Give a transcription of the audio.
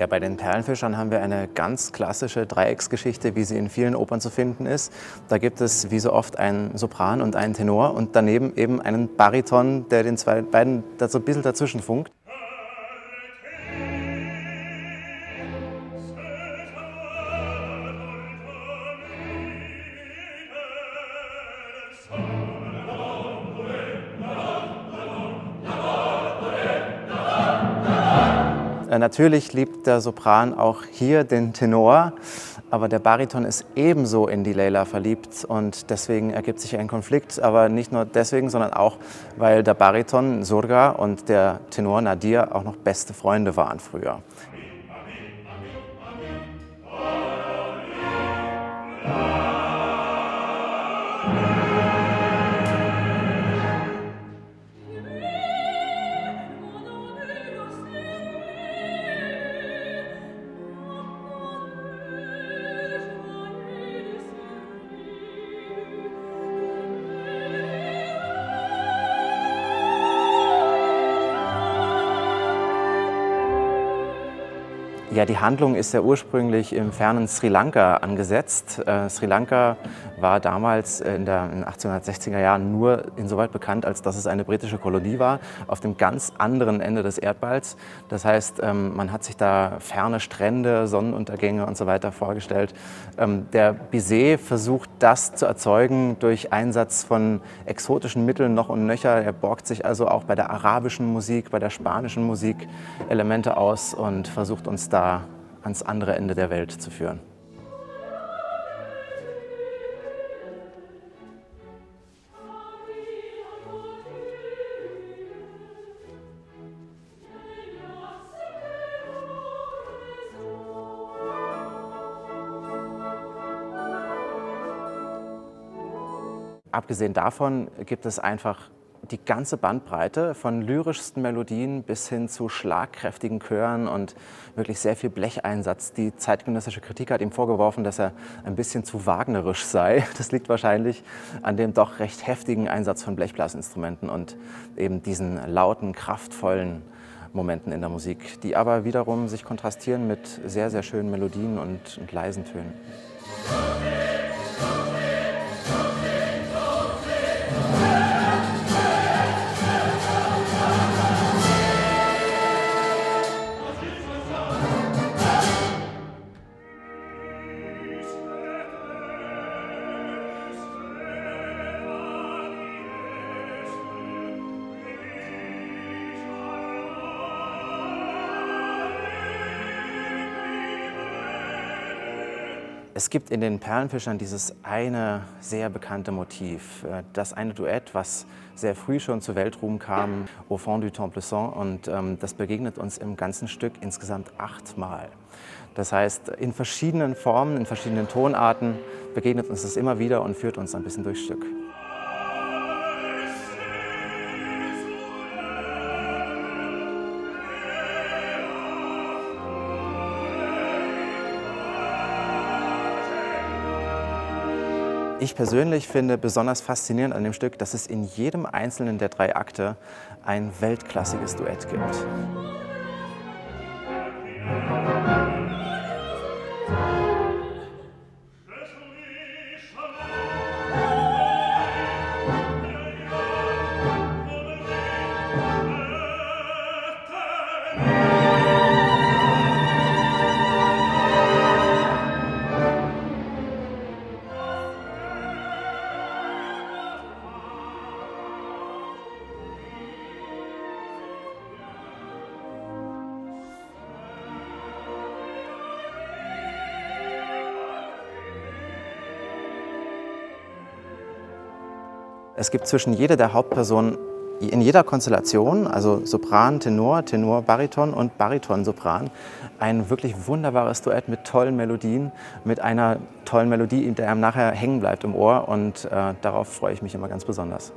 Ja, bei den Perlenfischern haben wir eine ganz klassische Dreiecksgeschichte, wie sie in vielen Opern zu finden ist. Da gibt es wie so oft einen Sopran und einen Tenor und daneben eben einen Bariton, der den beiden so ein bisschen dazwischen funkt. Natürlich liebt der Sopran auch hier den Tenor, aber der Bariton ist ebenso in die Leïla verliebt und deswegen ergibt sich ein Konflikt. Aber nicht nur deswegen, sondern auch, weil der Bariton Zurga und der Tenor Nadir auch noch beste Freunde waren früher. Ja, die Handlung ist ja ursprünglich im fernen Sri Lanka angesetzt. Sri Lanka war damals in den 1860er Jahren nur insoweit bekannt, als dass es eine britische Kolonie war, auf dem ganz anderen Ende des Erdballs. Das heißt, man hat sich da ferne Strände, Sonnenuntergänge und so weiter vorgestellt. Der Bizet versucht, das zu erzeugen durch Einsatz von exotischen Mitteln noch und nöcher. Er borgt sich also auch bei der arabischen Musik, bei der spanischen Musik Elemente aus und versucht uns da ans andere Ende der Welt zu führen. Abgesehen davon gibt es einfach die ganze Bandbreite von lyrischsten Melodien bis hin zu schlagkräftigen Chören und wirklich sehr viel Blecheinsatz. Die zeitgenössische Kritik hat ihm vorgeworfen, dass er ein bisschen zu wagnerisch sei. Das liegt wahrscheinlich an dem doch recht heftigen Einsatz von Blechblasinstrumenten und eben diesen lauten, kraftvollen Momenten in der Musik, die aber wiederum sich kontrastieren mit sehr, sehr schönen Melodien und leisen Tönen. Es gibt in den Perlenfischern dieses eine sehr bekannte Motiv, das eine Duett, was sehr früh schon zu Weltruhm kam, Au fond du temple saint, und das begegnet uns im ganzen Stück insgesamt 8-mal. Das heißt, in verschiedenen Formen, in verschiedenen Tonarten begegnet uns das immer wieder und führt uns ein bisschen durchs Stück. Ich persönlich finde besonders faszinierend an dem Stück, dass es in jedem einzelnen der 3 Akte ein weltklassiges Duett gibt. Es gibt zwischen jeder der Hauptpersonen in jeder Konstellation, also Sopran, Tenor, Tenor, Bariton und Bariton, Sopran, ein wirklich wunderbares Duett mit tollen Melodien, mit einer tollen Melodie, in der einem nachher hängen bleibt im Ohr, und darauf freue ich mich immer ganz besonders.